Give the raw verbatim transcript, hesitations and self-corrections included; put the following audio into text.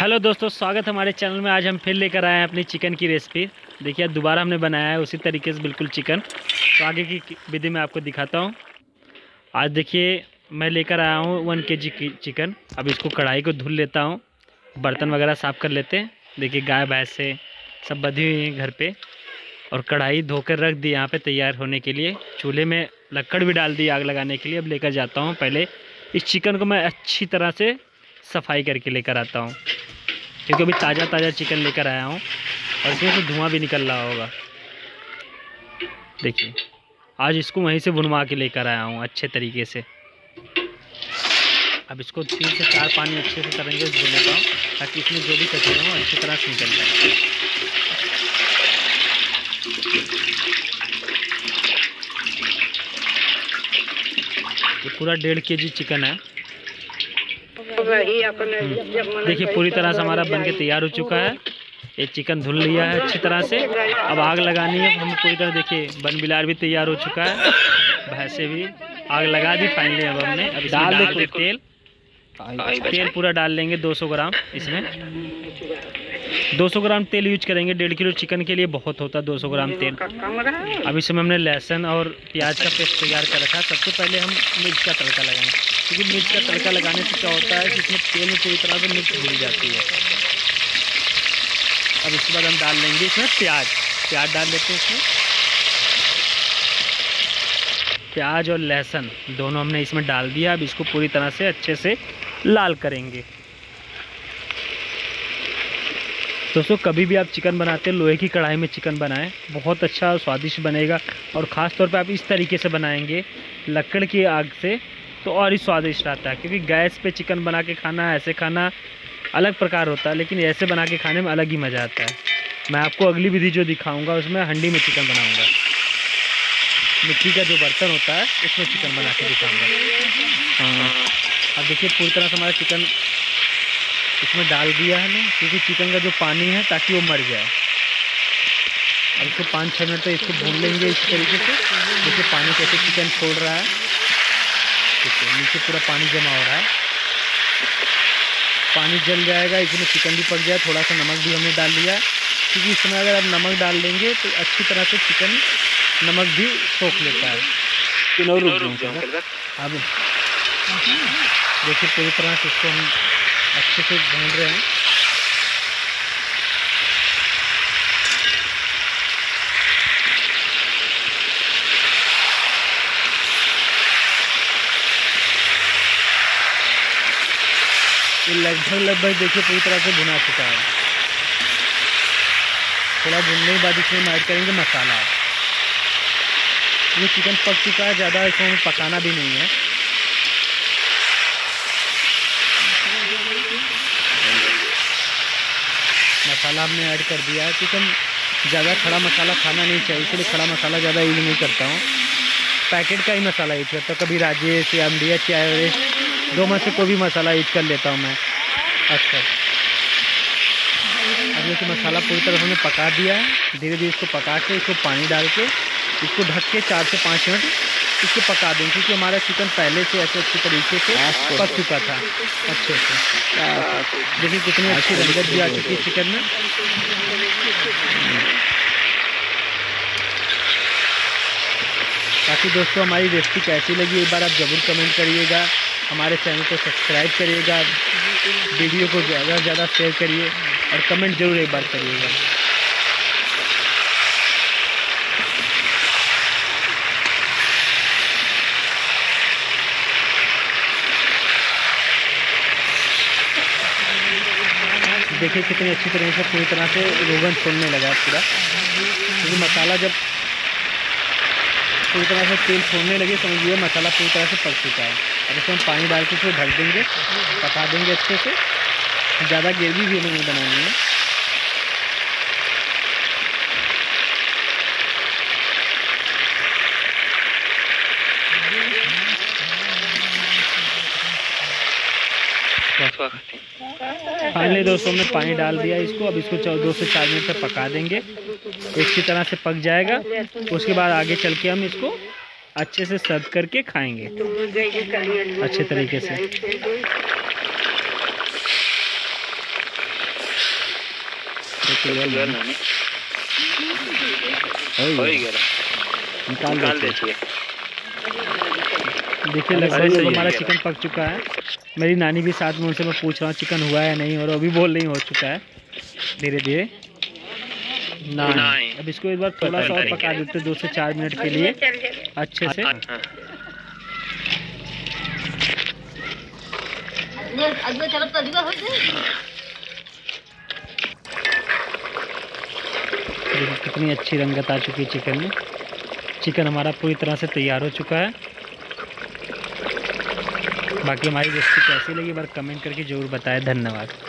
Hello दोस्तों, स्वागत है हमारे चैनल में। आज हम फिर लेकर आए हैं अपनी चिकन की रेसिपी। देखिए आज दोबारा हमने बनाया है उसी तरीके से बिल्कुल चिकन। तो आगे की विधि में आपको दिखाता हूँ। आज देखिए मैं लेकर आया हूँ वन केजी की चिकन। अब इसको कढ़ाई को धुल लेता हूँ, बर्तन वगैरह साफ़ कर लेते हैं। देखिए गाय भैंस से सब बंधी हुई हैं घर पर, और कढ़ाई धोकर रख दी यहाँ पर तैयार होने के लिए। चूल्हे में लकड़ भी डाल दी आग लगाने के लिए। अब लेकर जाता हूँ, पहले इस चिकन को मैं अच्छी तरह से सफाई करके लेकर आता हूँ, क्योंकि अभी ताज़ा ताज़ा चिकन लेकर आया हूँ और इसमें से धुआं भी निकल रहा होगा। देखिए आज इसको वहीं से भुनवा के लेकर आया हूँ अच्छे तरीके से। अब इसको तीन से चार पानी अच्छे से करेंगे धो लेता हूँ, ताकि इसमें जो भी कचरा हो अच्छी तरह से निकल जाए। ये पूरा डेढ़ के जी चिकन है। देखिए पूरी तरह से हमारा बनके तैयार हो चुका है। ये चिकन धुल लिया है अच्छी तरह से। अब आग लगानी है हम पूरी तरह। देखिए बन बिलार भी तैयार हो चुका है, भैंसे भी। आग लगा दी फाइनली। अब हमने अब इसमें डाल देंगे तेल। तेल पूरा डाल लेंगे दो सौ ग्राम। इसमें दो सौ ग्राम तेल यूज करेंगे। डेढ़ किलो चिकन के लिए बहुत होता है दो सौ ग्राम तेल। अब इसमें हमने लहसुन और प्याज का पेस्ट तैयार कर रखा है। सबसे पहले हम मिर्च का तड़का लगाएंगे, क्योंकि मिर्च का तड़का लगाने से क्या होता है कि इसमें तेल में पूरी तरह से मिर्च घुल जाती है। अब इसके बाद हम डाल लेंगे इसमें प्याज। प्याज डाल देते हैं इसमें। प्याज और लहसुन दोनों हमने इसमें डाल दिया। अब इसको पूरी तरह से अच्छे से लाल करेंगे। दोस्तों कभी भी आप चिकन बनाते हैं लोहे की कढ़ाई में चिकन बनाएं, बहुत अच्छा और स्वादिष्ट बनेगा। और ख़ास तौर पे आप इस तरीके से बनाएंगे लकड़ की आग से, तो और ही स्वादिष्ट आता है। क्योंकि गैस पे चिकन बना के खाना, ऐसे खाना अलग प्रकार होता है, लेकिन ऐसे बना के खाने में अलग ही मज़ा आता है। मैं आपको अगली विधि जो दिखाऊँगा उसमें हंडी में चिकन बनाऊँगा, मिट्टी का जो बर्तन होता है उसमें चिकन बना के दिखाऊँगा। अब देखिए पूरी तरह से हमारा चिकन इसमें डाल दिया है ना, क्योंकि चिकन का जो पानी है ताकि वो मर जाए। और इसको पाँच छः मिनट तक इसको भून लेंगे इस तरीके से। देखिए पानी कैसे चिकन छोड़ रहा है, देखिए नीचे पूरा पानी जमा हो रहा है। पानी जल जाएगा, इसमें चिकन भी पक जाए। थोड़ा सा नमक भी हमने डाल दिया, क्योंकि इसमें अगर आप नमक डाल देंगे तो अच्छी तरह से चिकन नमक भी सोख लेता है। अब देखिए पूरी तरह से इसको हम अच्छे से भून रहे हैं। लगभग लगभग देखिए पूरी तरह से भुना चुका है। थोड़ा भुनने के बाद इसमें ऐड करेंगे मसाला। ये चिकन पक चुका है, ज़्यादा इसमें पकाना भी नहीं है। मसाला हमने ऐड कर दिया है। चिकन ज़्यादा खड़ा मसाला खाना नहीं चाहिए, इसलिए खड़ा मसाला ज़्यादा यूज नहीं करता हूँ, पैकेट का ही मसाला यूज करता हूँ। कभी राजेश या एमडीएच या एवरेस्ट, दो में से कोई भी मसाला यूज कर लेता हूँ मैं अक्सर। अब देखिए मसाला पूरी तरह हमने पका दिया है। धीरे धीरे इसको पका के इसको पानी डाल के इसको ढक के चार से पाँच मिनट इसको पका दें, क्योंकि हमारा चिकन पहले से ऐसे अच्छी तरीके से पक चुका था अच्छे से। देखिए कितनी अच्छी रंगत भी आ चुकी है चिकन में। बाकी दोस्तों हमारी रेसिपी कैसी लगी एक बार आप ज़रूर कमेंट करिएगा। हमारे चैनल को सब्सक्राइब करिएगा, वीडियो को ज़्यादा से ज़्यादा शेयर करिए और कमेंट ज़रूर एक बार करिएगा। देखिए कितनी अच्छी तरह से पूरी तरह से रोगन छोड़ने लगा पूरा, क्योंकि मसाला जब पूरी तरह से तेल छोड़ने लगे समझिए मसाला पूरी तरह से पक चुका है। अब इसमें हम पानी डाल के इसको ढक देंगे, पका देंगे अच्छे से। ज़्यादा ग्रेवी भी नहीं बनानी है। फाइनली दोस्तों हमने पानी डाल दिया इसको। अब इसको दो से चार मिनट तक पका देंगे, अच्छी तरह से पक जाएगा। उसके बाद आगे चल के हम इसको अच्छे से सर्व करके खाएंगे अच्छे तरीके से। निकाल देती है। देखिए लगभग हमारा चिकन पक चुका है। मेरी नानी भी साथ में, उनसे मैं पूछ रहा हूँ चिकन हुआ है नहीं, और अभी बोल नहीं हो चुका है धीरे धीरे। नहीं अब इसको एक बार थोड़ा सा और पका देते हैं दो से चार मिनट के लिए अच्छे से। कितनी अच्छी रंगत आ चुकी है चिकन में। चिकन हमारा पूरी तरह से तैयार हो चुका है। बाकी हमारी रेसिपी कैसी लगी एक बार कमेंट करके ज़रूर बताएं। धन्यवाद।